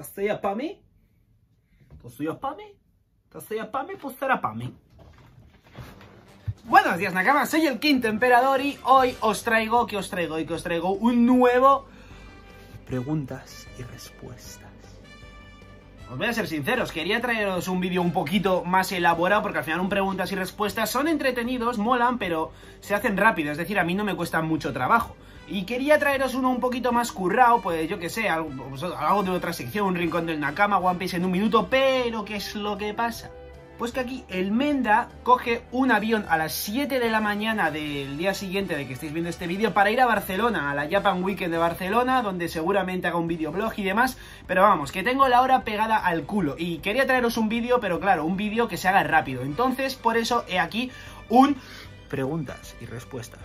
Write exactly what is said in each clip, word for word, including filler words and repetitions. ¿Estás allá para mí? ¿Estás allá para mí? ¿Estás allá para mí? Pues será para mí. Buenos días, Nakama, soy el Quinto Emperador y hoy os traigo, que os traigo y que os traigo un nuevo... preguntas y respuestas. Os voy a ser sinceros, quería traeros un vídeo un poquito más elaborado porque al final un preguntas y respuestas son entretenidos, molan, pero se hacen rápido, es decir, a mí no me cuesta mucho trabajo. Y quería traeros uno un poquito más currado, pues yo que sé, algo, algo de otra sección, un rincón del Nakama, One Piece en un minuto, pero ¿qué es lo que pasa? Pues que aquí el Menda coge un avión a las siete de la mañana del día siguiente de que estéis viendo este vídeo para ir a Barcelona, a la Japan Weekend de Barcelona, donde seguramente haga un videoblog y demás, pero vamos, que tengo la hora pegada al culo y quería traeros un vídeo, pero claro, un vídeo que se haga rápido, entonces por eso he aquí un... preguntas y respuestas.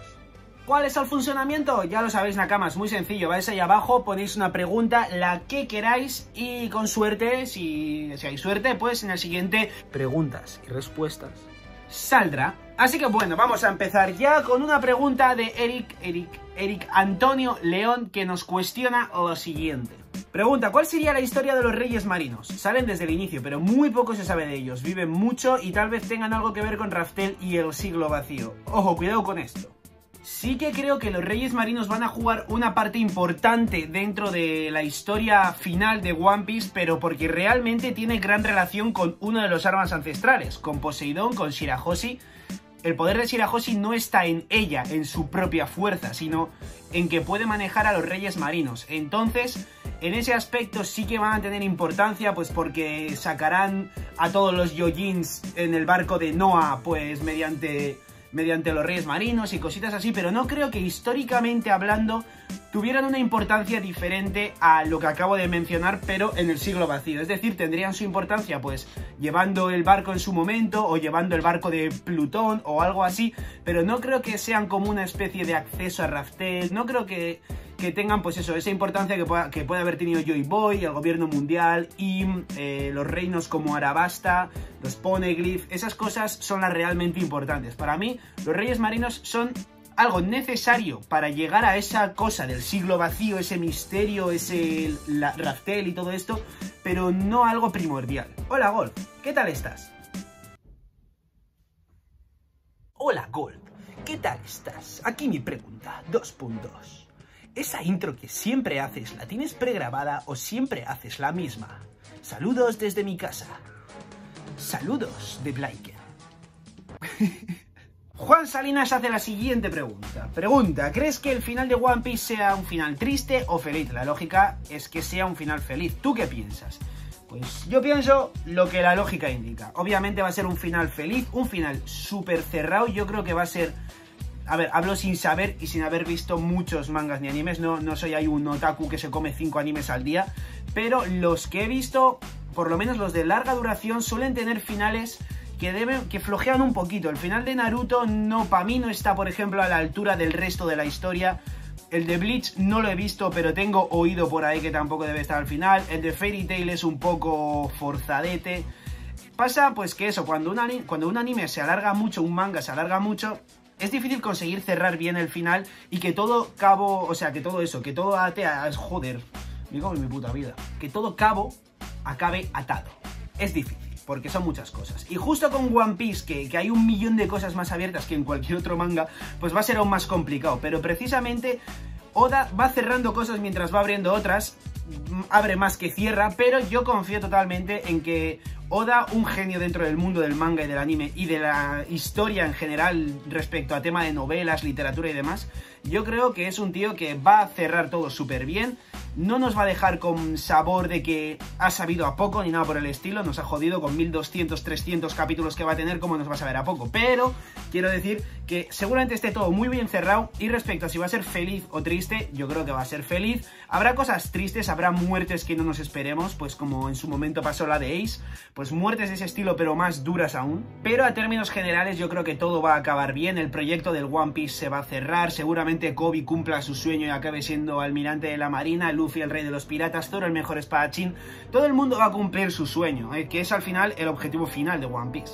¿Cuál es el funcionamiento? Ya lo sabéis, Nakama, es muy sencillo, vais ahí abajo, ponéis una pregunta, la que queráis y con suerte, si, si hay suerte, pues en el siguiente preguntas y respuestas saldrá. Así que bueno, vamos a empezar ya con una pregunta de Eric, Eric, Eric Antonio León, que nos cuestiona lo siguiente. Pregunta, ¿cuál sería la historia de los Reyes Marinos? Salen desde el inicio, pero muy poco se sabe de ellos, viven mucho y tal vez tengan algo que ver con Raftel y el Siglo Vacío. Ojo, cuidado con esto. Sí que creo que los Reyes Marinos van a jugar una parte importante dentro de la historia final de One Piece, pero porque realmente tiene gran relación con uno de los armas ancestrales, con Poseidón, con Shirahoshi. El poder de Shirahoshi no está en ella, en su propia fuerza, sino en que puede manejar a los Reyes Marinos. Entonces, en ese aspecto sí que van a tener importancia, pues porque sacarán a todos los Yojins en el barco de Noah, pues mediante... mediante los Reyes Marinos y cositas así, pero no creo que históricamente hablando tuvieran una importancia diferente a lo que acabo de mencionar, pero en el Siglo Vacío. Es decir, tendrían su importancia pues llevando el barco en su momento o llevando el barco de Plutón o algo así, pero no creo que sean como una especie de acceso a Raftel, no creo que, que tengan pues eso, esa importancia que, pueda, que puede haber tenido Joy Boy, el gobierno mundial y eh, los reinos como Arabasta, los Poneglyph. Esas cosas son las realmente importantes. Para mí, los Reyes Marinos son... algo necesario para llegar a esa cosa del Siglo Vacío, ese misterio, ese la, Raftel y todo esto, pero no algo primordial. Hola Gold, ¿qué tal estás? Hola Gold, ¿qué tal estás? Aquí mi pregunta, dos puntos. ¿Esa intro que siempre haces la tienes pregrabada o siempre haces la misma? Saludos desde mi casa. Saludos de Blaiken. Juan Salinas hace la siguiente pregunta. Pregunta, ¿crees que el final de One Piece sea un final triste o feliz? La lógica es que sea un final feliz. ¿Tú qué piensas? Pues yo pienso lo que la lógica indica. Obviamente va a ser un final feliz, un final súper cerrado. Yo creo que va a ser... A ver, hablo sin saber y sin haber visto muchos mangas ni animes. No, no soy ahí un otaku que se come cinco animes al día. Pero los que he visto, por lo menos los de larga duración, suelen tener finales... Que, deben, que flojean un poquito. El final de Naruto no, para mí no está, por ejemplo, a la altura del resto de la historia. El de Bleach no lo he visto, pero tengo oído por ahí que tampoco debe estar al final. El de Fairy Tail es un poco forzadete. Pasa pues que eso, cuando un, anime, cuando un anime se alarga mucho, un manga se alarga mucho, es difícil conseguir cerrar bien el final y que todo cabo, o sea, que todo eso, que todo ate a... Joder, me cago en mi puta vida. Que todo cabo acabe atado. Es difícil. Porque son muchas cosas. Y justo con One Piece, que, que hay un millón de cosas más abiertas que en cualquier otro manga, pues va a ser aún más complicado. Pero precisamente Oda va cerrando cosas mientras va abriendo otras. Abre más que cierra, pero yo confío totalmente en que Oda, un genio dentro del mundo del manga y del anime y de la historia en general respecto a tema de novelas, literatura y demás, yo creo que es un tío que va a cerrar todo súper bien. No nos va a dejar con sabor de que ha sabido a poco ni nada por el estilo. Nos ha jodido con mil doscientos, trescientos capítulos que va a tener, como nos va a saber a poco. Pero quiero decir que seguramente esté todo muy bien cerrado. Y respecto a si va a ser feliz o triste, yo creo que va a ser feliz. Habrá cosas tristes, habrá muertes que no nos esperemos, pues como en su momento pasó la de Ace. Pues muertes de ese estilo, pero más duras aún. Pero a términos generales yo creo que todo va a acabar bien. El proyecto del One Piece se va a cerrar. Seguramente Koby cumpla su sueño y acabe siendo almirante de la marina. Luffy, el rey de los piratas, Zoro, el mejor espadachín. Todo el mundo va a cumplir su sueño, eh, que es al final el objetivo final de One Piece.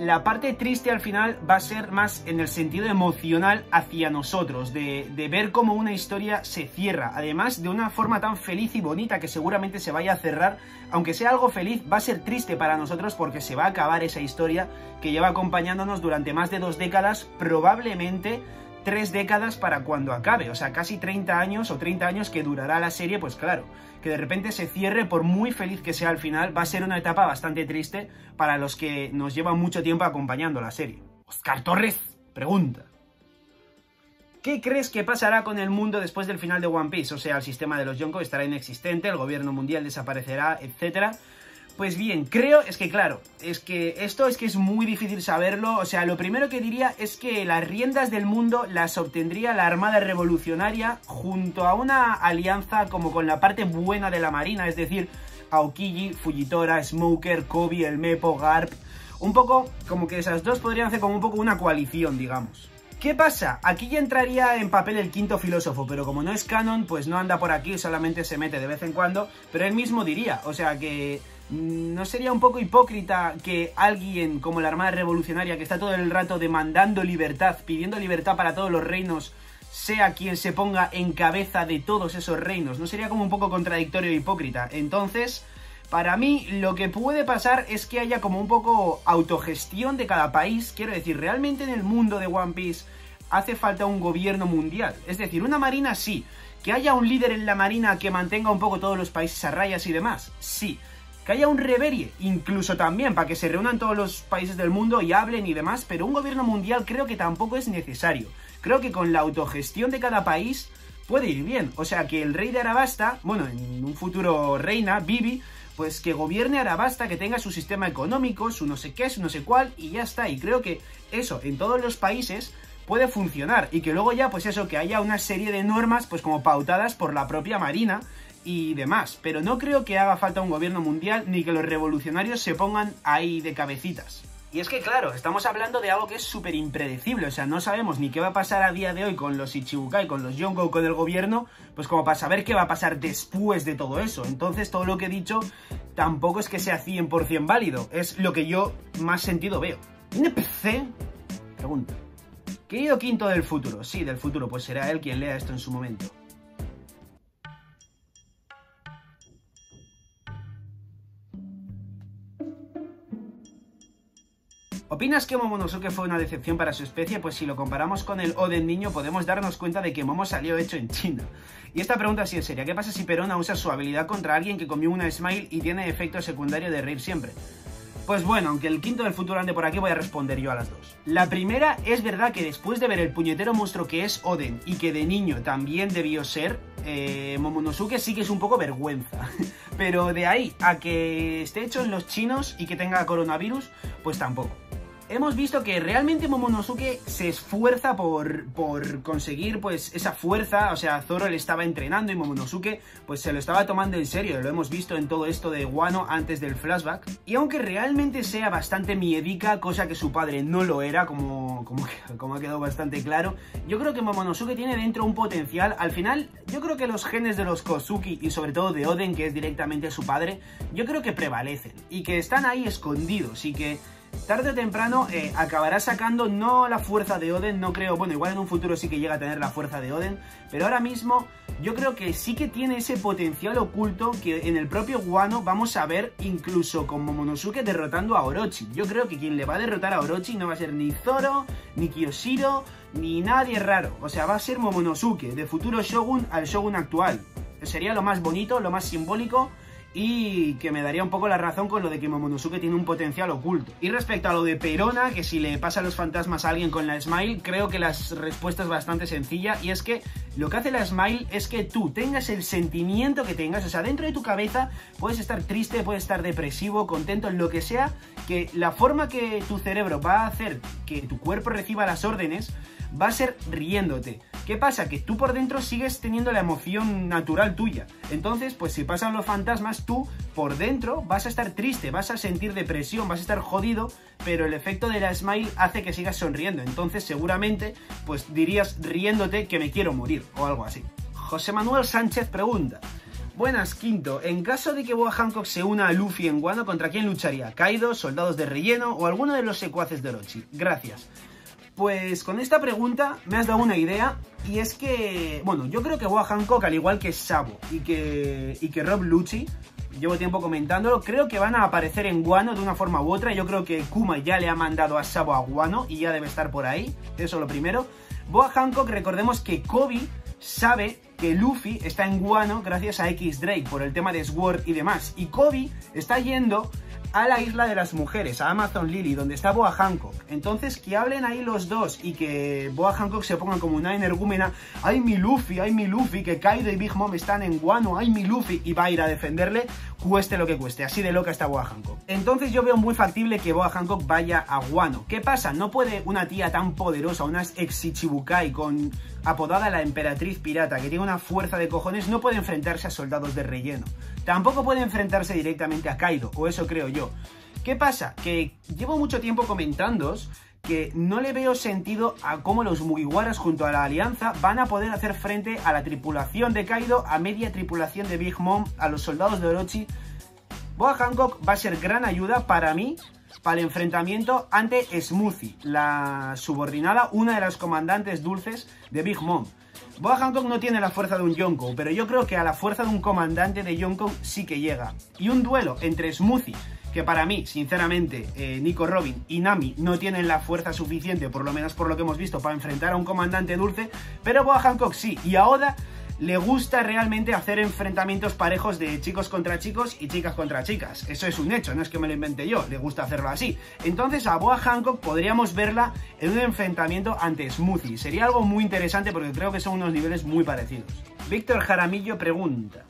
la parte triste al final va a ser más en el sentido emocional hacia nosotros, de, de ver cómo una historia se cierra, además de una forma tan feliz y bonita que seguramente se vaya a cerrar. Aunque sea algo feliz, va a ser triste para nosotros porque se va a acabar esa historia que lleva acompañándonos durante más de dos décadas, probablemente tres décadas para cuando acabe, o sea, casi treinta años o treinta años que durará la serie. Pues claro, que de repente se cierre, por muy feliz que sea al final, va a ser una etapa bastante triste para los que nos llevan mucho tiempo acompañando la serie. Oscar Torres pregunta: ¿qué crees que pasará con el mundo después del final de One Piece? O sea, el sistema de los Yonko estará inexistente, el gobierno mundial desaparecerá, etcétera. Pues bien, creo, es que claro, es que esto es que es muy difícil saberlo. O sea, lo primero que diría es que las riendas del mundo las obtendría la Armada Revolucionaria junto a una alianza como con la parte buena de la Marina, es decir, Aokiji, Fujitora, Smoker, Koby, el Mepo, Garp. Un poco como que esas dos podrían hacer como un poco una coalición, digamos. ¿Qué pasa? Aquí ya entraría en papel el quinto filósofo, pero como no es canon, pues no anda por aquí, solamente se mete de vez en cuando, pero él mismo diría, o sea que... ¿no sería un poco hipócrita que alguien como la Armada Revolucionaria, que está todo el rato demandando libertad, pidiendo libertad para todos los reinos, sea quien se ponga en cabeza de todos esos reinos? ¿No sería como un poco contradictorio e hipócrita? Entonces, para mí, lo que puede pasar es que haya como un poco autogestión de cada país. Quiero decir, realmente en el mundo de One Piece hace falta un gobierno mundial. Es decir, una marina sí, que haya un líder en la marina que mantenga un poco todos los países a rayas y demás, sí. Que haya un reverie, incluso también, para que se reúnan todos los países del mundo y hablen y demás, pero un gobierno mundial creo que tampoco es necesario. Creo que con la autogestión de cada país puede ir bien. O sea, que el rey de Arabasta, bueno, en un futuro reina, Bibi, pues que gobierne Arabasta, que tenga su sistema económico, su no sé qué, su no sé cuál, y ya está. Y creo que eso, en todos los países, puede funcionar. Y que luego ya, pues eso, que haya una serie de normas, pues como pautadas por la propia Marina y demás, pero no creo que haga falta un gobierno mundial ni que los revolucionarios se pongan ahí de cabecitas. Y es que claro, estamos hablando de algo que es súper impredecible, o sea, no sabemos ni qué va a pasar a día de hoy con los Ichibukai, con los Yonko, con el gobierno, pues como para saber qué va a pasar después de todo eso. Entonces todo lo que he dicho tampoco es que sea cien por cien válido, es lo que yo más sentido veo. N P C pregunta: querido Quinto del futuro, sí, del futuro, pues será él quien lea esto en su momento. ¿Opinas que Momonosuke fue una decepción para su especie? Pues si lo comparamos con el Oden niño, podemos darnos cuenta de que Momo salió hecho en China. Y esta pregunta sí es seria: ¿qué pasa si Perona usa su habilidad contra alguien que comió una Smile y tiene efecto secundario de reír siempre? Pues bueno, aunque el Quinto del futuro ande por aquí, voy a responder yo a las dos. La primera, es verdad que después de ver el puñetero monstruo que es Oden y que de niño también debió ser, eh, Momonosuke sí que es un poco vergüenza. Pero de ahí a que esté hecho en los chinos y que tenga coronavirus, pues tampoco. Hemos visto que realmente Momonosuke se esfuerza por, por conseguir pues esa fuerza. O sea, Zoro le estaba entrenando y Momonosuke pues se lo estaba tomando en serio. Lo hemos visto en todo esto de Wano antes del flashback. Y aunque realmente sea bastante miedica, cosa que su padre no lo era, como, como, como ha quedado bastante claro, yo creo que Momonosuke tiene dentro un potencial. Al final, yo creo que los genes de los Kozuki y sobre todo de Oden, que es directamente su padre, yo creo que prevalecen y que están ahí escondidos y que tarde o temprano eh, acabará sacando, no la fuerza de Oden, no creo, bueno, igual en un futuro sí que llega a tener la fuerza de Oden, pero ahora mismo yo creo que sí que tiene ese potencial oculto que en el propio Wano vamos a ver, incluso con Momonosuke derrotando a Orochi. Yo creo que quien le va a derrotar a Orochi no va a ser ni Zoro, ni Kyoshiro, ni nadie raro, o sea, va a ser Momonosuke, de futuro Shogun al Shogun actual. Sería lo más bonito, lo más simbólico, y que me daría un poco la razón con lo de que Momonosuke tiene un potencial oculto. Y respecto a lo de Perona, que si le pasa los fantasmas a alguien con la Smile, creo que la respuesta es bastante sencilla, y es que lo que hace la Smile es que tú tengas el sentimiento que tengas, o sea, dentro de tu cabeza puedes estar triste, puedes estar depresivo, contento, en lo que sea, que la forma que tu cerebro va a hacer que tu cuerpo reciba las órdenes va a ser riéndote. ¿Qué pasa? Que tú por dentro sigues teniendo la emoción natural tuya. Entonces, pues si pasan los fantasmas, tú por dentro vas a estar triste, vas a sentir depresión, vas a estar jodido, pero el efecto de la Smile hace que sigas sonriendo. Entonces, seguramente, pues dirías riéndote que me quiero morir o algo así. José Manuel Sánchez pregunta: Buenas, Quinto. En caso de que Boa Hancock se una a Luffy en Wano, ¿contra quién lucharía? ¿Kaido, soldados de relleno o alguno de los secuaces de Orochi? Gracias. Pues con esta pregunta me has dado una idea, y es que, bueno, yo creo que Boa Hancock, al igual que Sabo y que, y que Rob Lucci, llevo tiempo comentándolo, creo que van a aparecer en Wano de una forma u otra. Yo creo que Kuma ya le ha mandado a Sabo a Wano y ya debe estar por ahí, eso lo primero. Boa Hancock, recordemos que Koby sabe que Luffy está en Wano gracias a X-Drake por el tema de Sword y demás, y Koby está yendo a la isla de las mujeres, a Amazon Lily, donde está Boa Hancock. Entonces, que hablen ahí los dos y que Boa Hancock se ponga como una energúmena: ¡ay, mi Luffy! ¡Ay, mi Luffy! Que Kaido y Big Mom están en Wano, ¡ay, mi Luffy! Y va a ir a defenderle, cueste lo que cueste. Así de loca está Boa Hancock. Entonces yo veo muy factible que Boa Hancock vaya a Wano. ¿Qué pasa? No puede una tía tan poderosa, una ex Ichibukai con apodada la emperatriz pirata, que tiene una fuerza de cojones, no puede enfrentarse a soldados de relleno. Tampoco puede enfrentarse directamente a Kaido, o eso creo yo. ¿Qué pasa? Que llevo mucho tiempo comentándoos que no le veo sentido a cómo los Mugiwaras junto a la Alianza van a poder hacer frente a la tripulación de Kaido, a media tripulación de Big Mom, a los soldados de Orochi. Boa Hancock va a ser gran ayuda para mí, para el enfrentamiento ante Smoothie, la subordinada, una de las comandantes dulces de Big Mom. Boa Hancock no tiene la fuerza de un Yonko, pero yo creo que a la fuerza de un comandante de Yonko sí que llega. Y un duelo entre Smoothie, que para mí, sinceramente, eh, Nico Robin y Nami no tienen la fuerza suficiente, por lo menos por lo que hemos visto, para enfrentar a un comandante dulce, pero Boa Hancock sí, y a Oda le gusta realmente hacer enfrentamientos parejos de chicos contra chicos y chicas contra chicas. Eso es un hecho, no es que me lo invente yo, le gusta hacerlo así. Entonces a Boa Hancock podríamos verla en un enfrentamiento ante Smoothie. Sería algo muy interesante porque creo que son unos niveles muy parecidos. Víctor Jaramillo pregunta: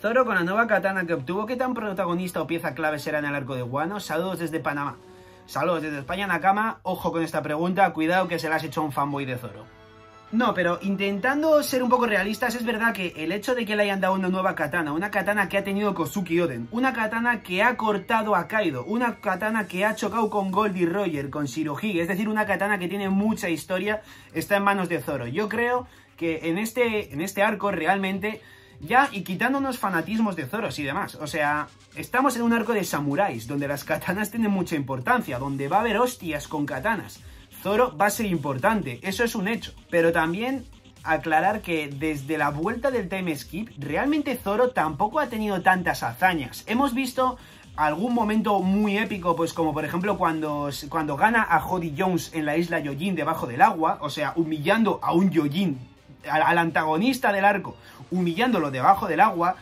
Zoro, con la nueva katana que obtuvo, ¿qué tan protagonista o pieza clave será en el arco de Wano? Saludos desde Panamá. Saludos desde España, Nakama. Ojo con esta pregunta, cuidado que se la has hecho a un fanboy de Zoro. No, pero intentando ser un poco realistas, es verdad que el hecho de que le hayan dado una nueva katana, una katana que ha tenido Kozuki Oden, una katana que ha cortado a Kaido, una katana que ha chocado con Gol D. Roger, con Shirahoshi, es decir, una katana que tiene mucha historia, está en manos de Zoro. Yo creo que en este, en este arco realmente... Ya, y quitándonos fanatismos de Zoros y demás, o sea, estamos en un arco de samuráis, donde las katanas tienen mucha importancia, donde va a haber hostias con katanas. Zoro va a ser importante, eso es un hecho. Pero también aclarar que desde la vuelta del Time Skip, realmente Zoro tampoco ha tenido tantas hazañas. Hemos visto algún momento muy épico, pues como por ejemplo cuando, cuando gana a Jody Jones en la isla Yojin debajo del agua, o sea, humillando a un Yojin, al, al antagonista del arco, humillándolo debajo del agua.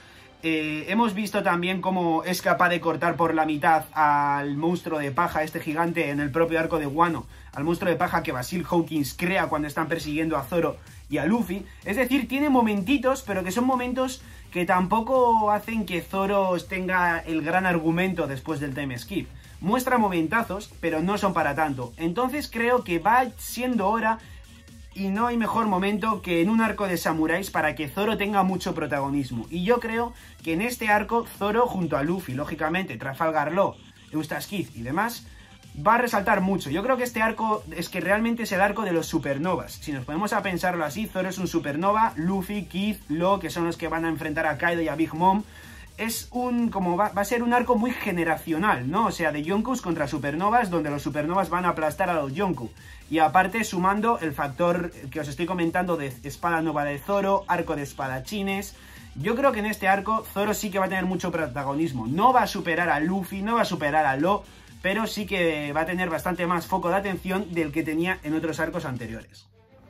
Eh, hemos visto también cómo es capaz de cortar por la mitad al monstruo de paja, este gigante, en el propio arco de Wano, al monstruo de paja que Basil Hawkins crea cuando están persiguiendo a Zoro y a Luffy. Es decir, tiene momentitos, pero que son momentos que tampoco hacen que Zoro tenga el gran argumento después del time skip. Muestra momentazos, pero no son para tanto. Entonces creo que va siendo hora... Y no hay mejor momento que en un arco de samuráis para que Zoro tenga mucho protagonismo. Y yo creo que en este arco Zoro, junto a Luffy, lógicamente, Trafalgar Law, Eustass Kid y demás, va a resaltar mucho. Yo creo que este arco es que realmente es el arco de los supernovas. Si nos ponemos a pensarlo así, Zoro es un supernova, Luffy, Kid, Law, que son los que van a enfrentar a Kaido y a Big Mom. Es un, como va, va a ser un arco muy generacional, ¿no? O sea, de Yonkous contra supernovas, donde los supernovas van a aplastar a los Yonkou. Y aparte, sumando el factor que os estoy comentando de espada nova de Zoro, arco de espadachines, yo creo que en este arco Zoro sí que va a tener mucho protagonismo. No va a superar a Luffy, no va a superar a Law, pero sí que va a tener bastante más foco de atención del que tenía en otros arcos anteriores.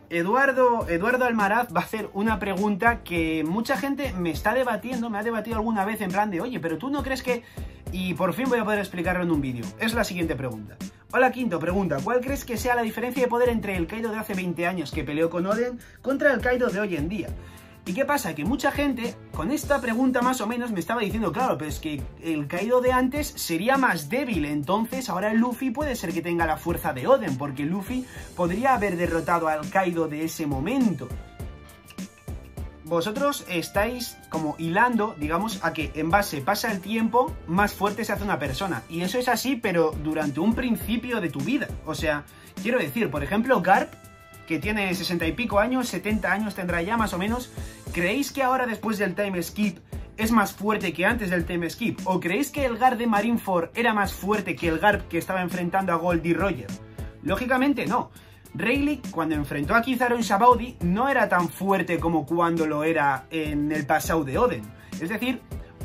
Eduardo, Eduardo Almaraz va a hacer una pregunta que mucha gente me está debatiendo, me ha debatido alguna vez en plan de: oye, pero tú no crees que... Y por fin voy a poder explicarlo en un vídeo. Es la siguiente pregunta. Hola, Quinto, pregunta: ¿cuál crees que sea la diferencia de poder entre el Kaido de hace veinte años que peleó con Oden contra el Kaido de hoy en día? ¿Y qué pasa? Que mucha gente con esta pregunta más o menos me estaba diciendo: claro, pero es que el Kaido de antes sería más débil, entonces ahora Luffy puede ser que tenga la fuerza de Oden, porque Luffy podría haber derrotado al Kaido de ese momento. Vosotros estáis como hilando, digamos, a que en base pasa el tiempo, más fuerte se hace una persona. Y eso es así, pero durante un principio de tu vida. O sea, quiero decir, por ejemplo, Garp, que tiene sesenta y pico años, setenta años tendrá ya más o menos. ¿Creéis que ahora, después del time skip, es más fuerte que antes del Time Skip? ¿O creéis que el Garp de Marineford era más fuerte que el Garp que estaba enfrentando a Gol D. Roger? Lógicamente no. Rayleigh, cuando enfrentó a Kizaru en Sabaody, no era tan fuerte como cuando lo era en el pasado de Oden. Es decir,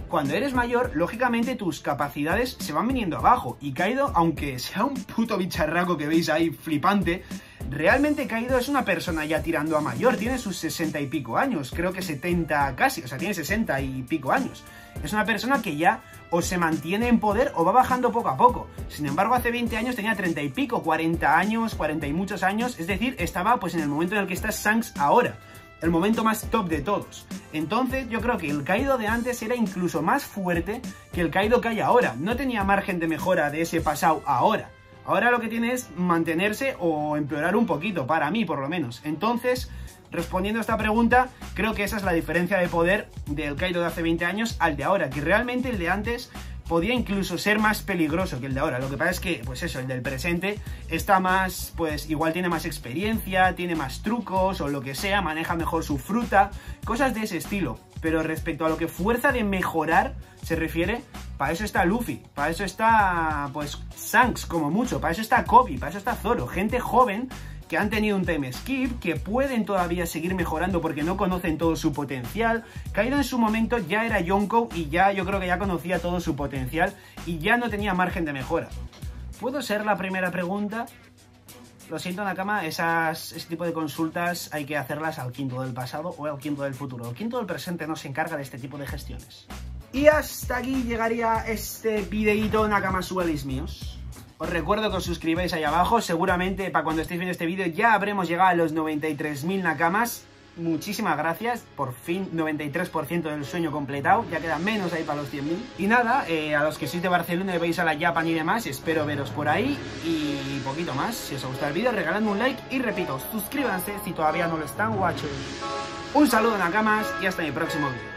cuando eres mayor, lógicamente tus capacidades se van viniendo abajo. Y Kaido, aunque sea un puto bicharraco que veis ahí flipante, realmente Kaido es una persona ya tirando a mayor. Tiene sus sesenta y pico años, creo que setenta casi, o sea, tiene sesenta y pico años. Es una persona que ya o se mantiene en poder o va bajando poco a poco. Sin embargo, hace veinte años tenía treinta y pico, cuarenta años, cuarenta y muchos años. Es decir, estaba pues en el momento en el que está Shanks ahora. El momento más top de todos. Entonces, yo creo que el Kaido de antes era incluso más fuerte que el Kaido que hay ahora. No tenía margen de mejora de ese pasado ahora. Ahora lo que tiene es mantenerse o empeorar un poquito, para mí por lo menos. Entonces, respondiendo a esta pregunta, creo que esa es la diferencia de poder del Kaido de hace veinte años al de ahora, que realmente el de antes podía incluso ser más peligroso que el de ahora. Lo que pasa es que, pues eso, el del presente está más, pues igual tiene más experiencia, tiene más trucos o lo que sea, maneja mejor su fruta, cosas de ese estilo. Pero respecto a lo que fuerza de mejorar se refiere, para eso está Luffy, para eso está, pues, Shanks como mucho, para eso está Koby, para eso está Zoro, gente joven que han tenido un time skip, que pueden todavía seguir mejorando porque no conocen todo su potencial. Kaido en su momento ya era Yonko y ya yo creo que ya conocía todo su potencial y ya no tenía margen de mejora. ¿Puedo ser la primera pregunta? Lo siento, Nakama, esas, ese tipo de consultas hay que hacerlas al quinto del pasado o al quinto del futuro. El quinto del presente no se encarga de este tipo de gestiones. Y hasta aquí llegaría este videíto, Nakamasuelis míos. Os recuerdo que os suscribáis ahí abajo, seguramente para cuando estéis viendo este vídeo ya habremos llegado a los noventa y tres mil Nakamas. Muchísimas gracias, por fin noventa y tres por ciento del sueño completado, ya queda menos ahí para los cien mil. Y nada, eh, a los que sois de Barcelona y veis a la Japan y demás, espero veros por ahí y poquito más. Si os ha gustado el vídeo, regaladme un like y repito, suscríbanse si todavía no lo están, guachos. Un saludo, Nakamas, y hasta mi próximo vídeo.